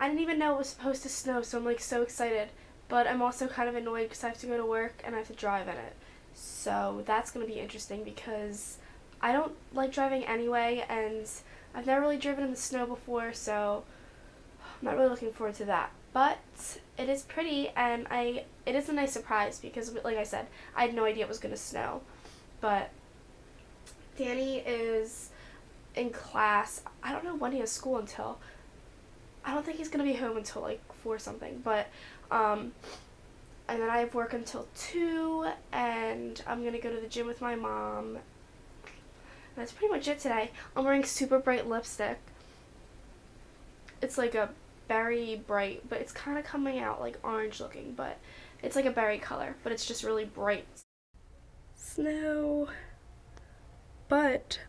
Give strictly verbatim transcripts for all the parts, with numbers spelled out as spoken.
I didn't even know it was supposed to snow, so I'm like so excited. But I'm also kind of annoyed because I have to go to work and I have to drive in it. So that's going to be interesting because I don't like driving anyway, and I've never really driven in the snow before, so I'm not really looking forward to that. But it is pretty, and I it is a nice surprise because, like I said, I had no idea it was going to snow. But Danny is in class. I don't know when he has school until. I don't think he's going to be home until like four or something, but um and then I have work until two, and I'm going to go to the gym with my mom. And that's pretty much it today. I'm wearing super bright lipstick. It's like a berry bright, but it's kind of coming out like orange looking, but it's like a berry color, but it's just really bright. Snow. But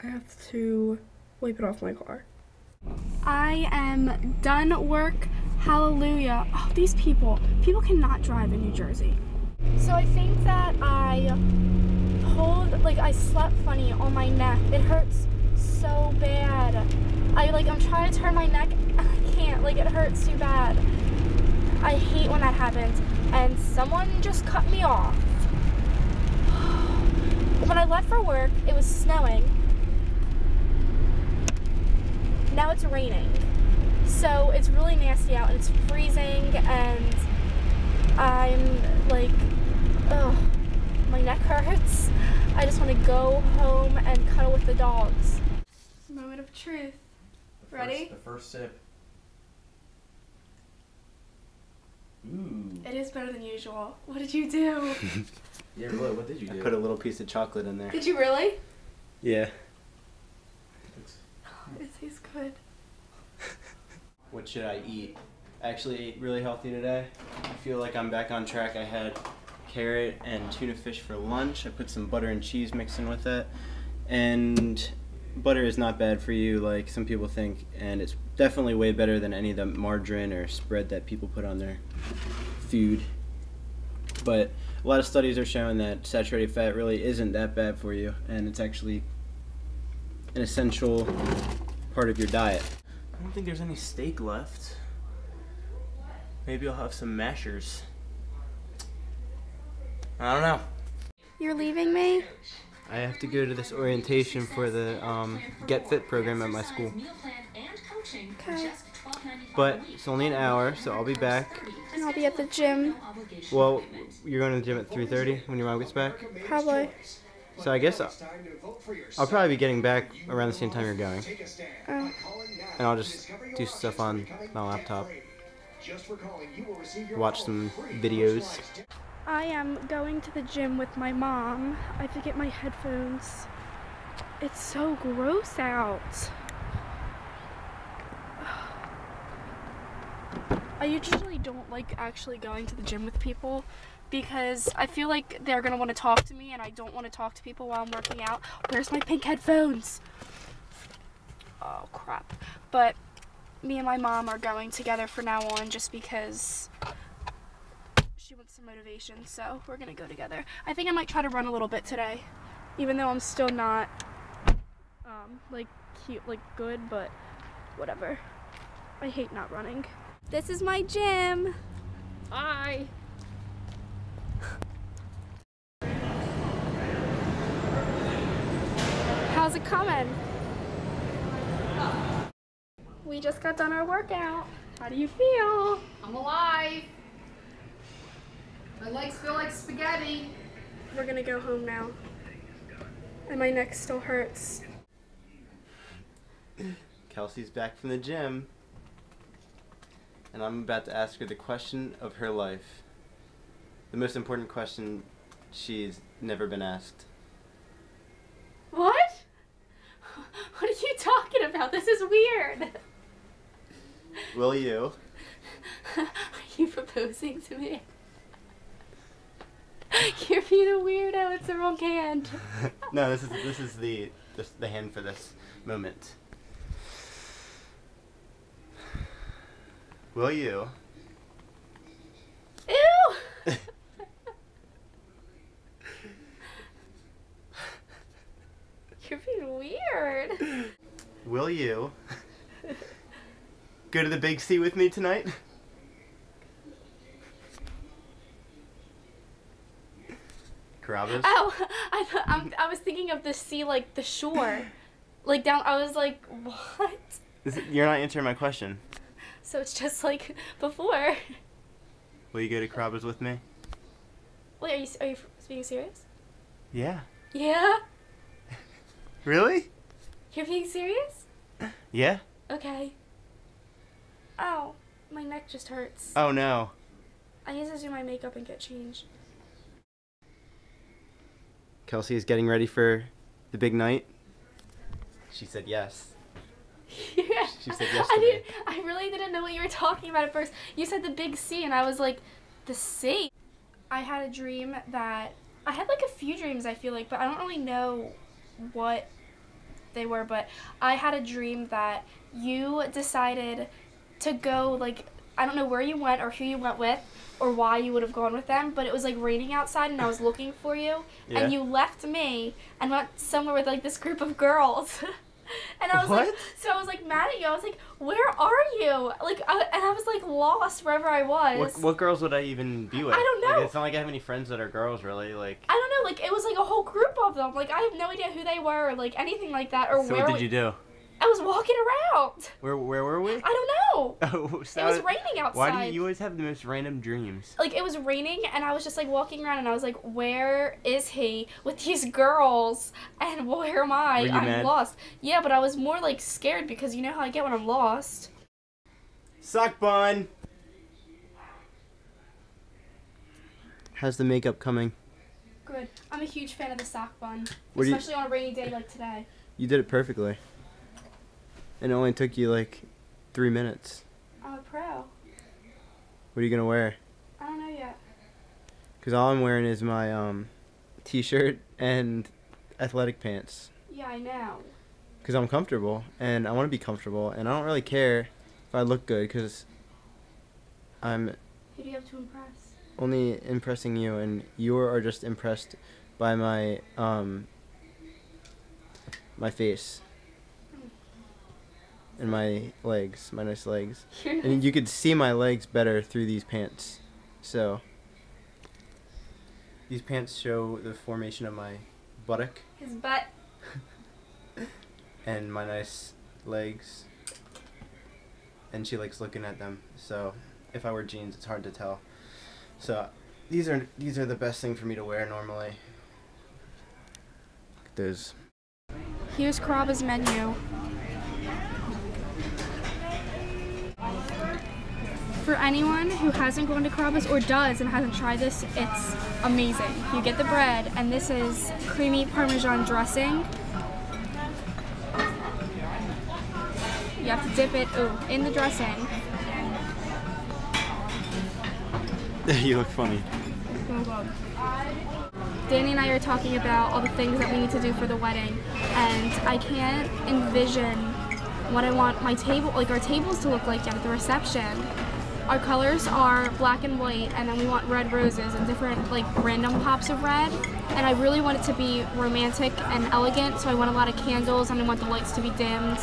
I have to wipe it off my car. I am done at work. Hallelujah. Oh, these people. People cannot drive in New Jersey. So I think that I pulled, like I slept funny on my neck. It hurts so bad. I like, I'm trying to turn my neck and I can't, like it hurts too bad. I hate when that happens. And someone just cut me off. When I left for work, it was snowing. Now it's raining, so it's really nasty out, and it's freezing, and I'm like, ugh, my neck hurts. I just want to go home and cuddle with the dogs. Moment of truth. The Ready? First, the first sip. Ooh. It is better than usual. What did you do? Yeah, really, what did you do? I put a little piece of chocolate in there. Did you really? Yeah. It tastes good. What should I eat? I actually ate really healthy today. I feel like I'm back on track. I had carrot and tuna fish for lunch. I put some butter and cheese mixed in with it. And butter is not bad for you like some people think, and it's definitely way better than any of the margarine or spread that people put on their food. But a lot of studies are showing that saturated fat really isn't that bad for you, and it's actually an essential part of your diet. I don't think there's any steak left. Maybe I'll have some mashers. I don't know. You're leaving me? I have to go to this orientation for the um, Get Fit program at my school. Okay. But it's only an hour, so I'll be back. And I'll be at the gym. Well, you're going to the gym at three thirty when your mom gets back? Probably. So I guess I'll, I'll probably be getting back around the same time you're going. Oh. And I'll just do stuff on my laptop, watch some videos. I am going to the gym with my mom. I have to get my headphones. It's so gross out. I usually don't like actually going to the gym with people, because I feel like they're going to want to talk to me, and I don't want to talk to people while I'm working out. Where's my pink headphones? Oh, crap. But me and my mom are going together from now on just because she wants some motivation, so we're going to go together. I think I might try to run a little bit today, even though I'm still not, um, like, cute, like, good, but whatever. I hate not running. This is my gym. Hi. How's it coming? We just got done our workout. How do you feel? I'm alive. My legs feel like spaghetti. We're gonna go home now. And my neck still hurts. Kelsey's back from the gym. And I'm about to ask her the question of her life. The most important question she's never been asked. What? What are you talking about? This is weird. Will you? Are you proposing to me? You're being a weirdo. It's the wrong hand. No, this is this is the this, the hand for this moment. Will you? Ew. You're being weird. Will you Go to the Big C with me tonight? Carrabba's? Oh, I, th I'm, I was thinking of the sea, like the shore. Like down, I was like, what? Is it, you're not answering my question. So it's just like before. Will you go to Carrabba's with me? Wait, are you, are you being serious? Yeah. Yeah? Really? You're being serious? Yeah. Okay. Ow, my neck just hurts. Oh no. I need to do my makeup and get changed. Kelsey is getting ready for the big night. She said yes. Yeah. She said yes to I, me. Didn't, I really didn't know what you were talking about at first. You said the Big C and I was like, the sea? I had a dream that, I had like a few dreams I feel like, but I don't really know what they were, but I had a dream that you decided to go, like, I don't know where you went or who you went with or why you would have gone with them, but it was like raining outside and I was looking for you, yeah. And you left me and went somewhere with like this group of girls. And I was what? like, so I was like mad at you. I was like, where are you? Like, I, and I was like lost wherever I was. What, what girls would I even be with? I don't know. Like, it's not like I have any friends that are girls, really. Like, I don't know. Like, it was like a whole group of them. Like, I have no idea who they were, or like anything like that, or so where. So what did we, you do? I was walking around. Where Where were we? I don't know. Oh, so it was raining outside. Why do you always have the most random dreams? Like, it was raining, and I was just like walking around, and I was like, where is he with these girls? And where am I? Were you I'm mad? lost. Yeah, but I was more like scared because you know how I get when I'm lost. Sock bun. How's the makeup coming? Good. I'm a huge fan of the sock bun, what especially on a rainy day like today. You did it perfectly. And it only took you like three minutes. I'm a pro. What are you gonna wear? I don't know yet. Cause all I'm wearing is my um, t-shirt and athletic pants. Yeah, I know. Cause I'm comfortable and I want to be comfortable and I don't really care if I look good cause I'm. Who do you have to impress? Only impressing you, and you are just impressed by my um. my face. And my legs, my nice legs. And you could see my legs better through these pants. So, these pants show the formation of my buttock. His butt. And my nice legs. And she likes looking at them. So, if I wear jeans, it's hard to tell. So, these are these are the best thing for me to wear normally. Look at those. Here's Carrabba's menu. For anyone who hasn't gone to Carrabba's or does and hasn't tried this, it's amazing. You get the bread, and this is creamy Parmesan dressing. You have to dip it ooh, in the dressing. You look funny. Oh, God. Danny and I are talking about all the things that we need to do for the wedding, and I can't envision what I want my table, like our tables, to look like at the reception. Our colors are black and white, and then we want red roses and different like random pops of red. And I really want it to be romantic and elegant, so I want a lot of candles and I want the lights to be dimmed.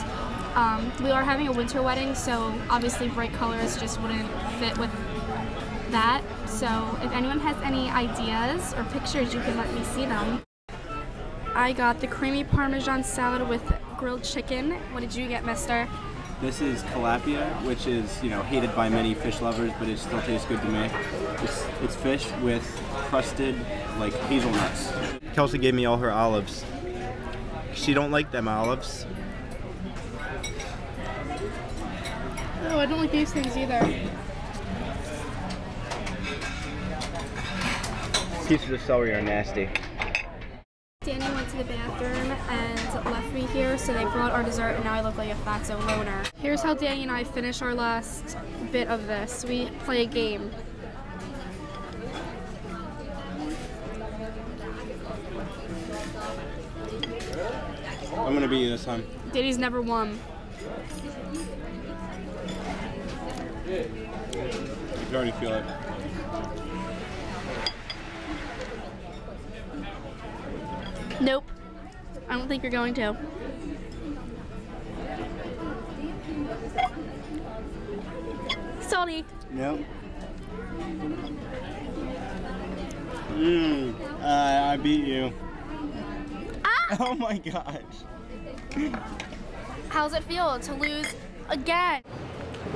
Um, we are having a winter wedding, so obviously bright colors just wouldn't fit with that. So if anyone has any ideas or pictures, you can let me see them. I got the creamy Parmesan salad with grilled chicken. What did you get, mister? This is tilapia, which is, you know, hated by many fish lovers, but it still tastes good to me. It's, it's fish with crusted, like, hazelnuts. Kelsey gave me all her olives. She don't like them olives. Oh, I don't like these things either. Pieces of celery are nasty. Danny went to the bathroom and left me here, so they brought our dessert, and now I look like a fatso loner. Here's how Danny and I finish our last bit of this. We play a game. I'm gonna beat you this time. Danny's never won. I can already feel it. Nope. I don't think you're going to. sorry. No. Mmm. Uh, I beat you. Ah! Oh my gosh. How's it feel to lose again?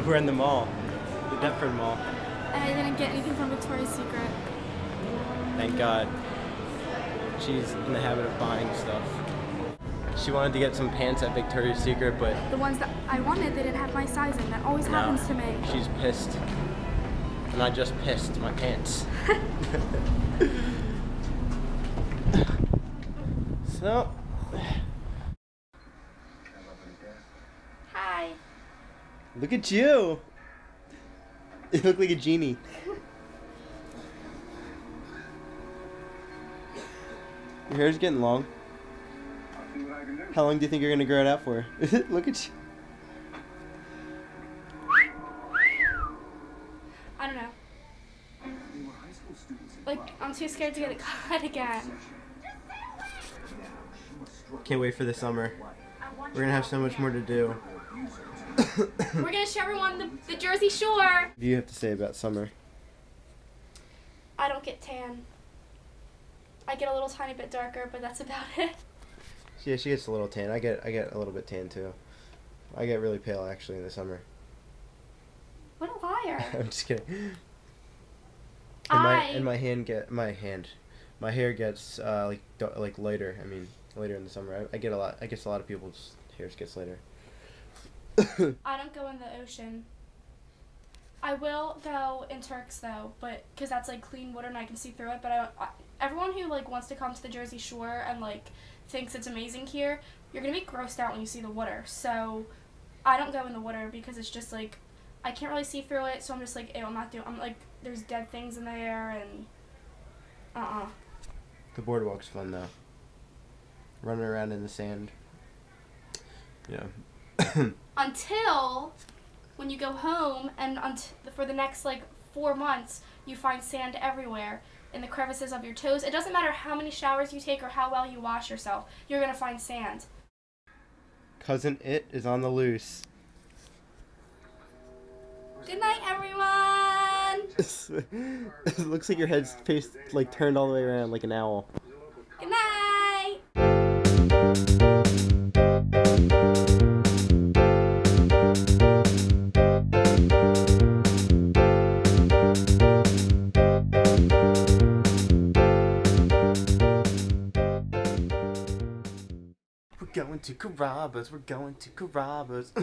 We're in the mall, the Deptford Mall. I didn't get anything from Victoria's Secret. Thank God. She's in the habit of buying stuff. She wanted to get some pants at Victoria's Secret, but... the ones that I wanted, they didn't have my size in. That always no, happens to me. She's pissed. And I just pissed my pants. So... hi. Look at you. You look like a genie. Your hair's getting long. How long do you think you're gonna grow it out for? Look at you. I don't know. Like, I'm too scared to get it cut again. Can't wait for the summer. We're gonna have so much more to do. We're gonna show everyone the, the Jersey Shore. What do you have to say about summer? I don't get tan. I get a little tiny bit darker, but that's about it. Yeah, she gets a little tan. I get I get a little bit tan too. I get really pale actually in the summer. What a liar! I'm just kidding. And I my, and my hand get my hand, my hair gets uh, like like lighter. I mean later in the summer. I, I get a lot. I guess a lot of people's hairs gets lighter. I don't go in the ocean. I will go in Turks though, but because that's like clean water and I can see through it. But I, I everyone who like wants to come to the Jersey Shore and like thinks it's amazing here, you're gonna be grossed out when you see the water. So I don't go in the water because it's just like I can't really see through it. So I'm just like, ew, I'm not doing. I'm like, there's dead things in there and uh uh. The boardwalk's fun though. Running around in the sand. Yeah. Until when you go home and unt for the next like four months you find sand everywhere in the crevices of your toes. It doesn't matter how many showers you take or how well you wash yourself, you're gonna find sand. Cousin It is on the loose. Good night everyone. It looks like your head's face like turned all the way around like an owl. Good night. We're going to Carrabba's, we're going to Carrabba's.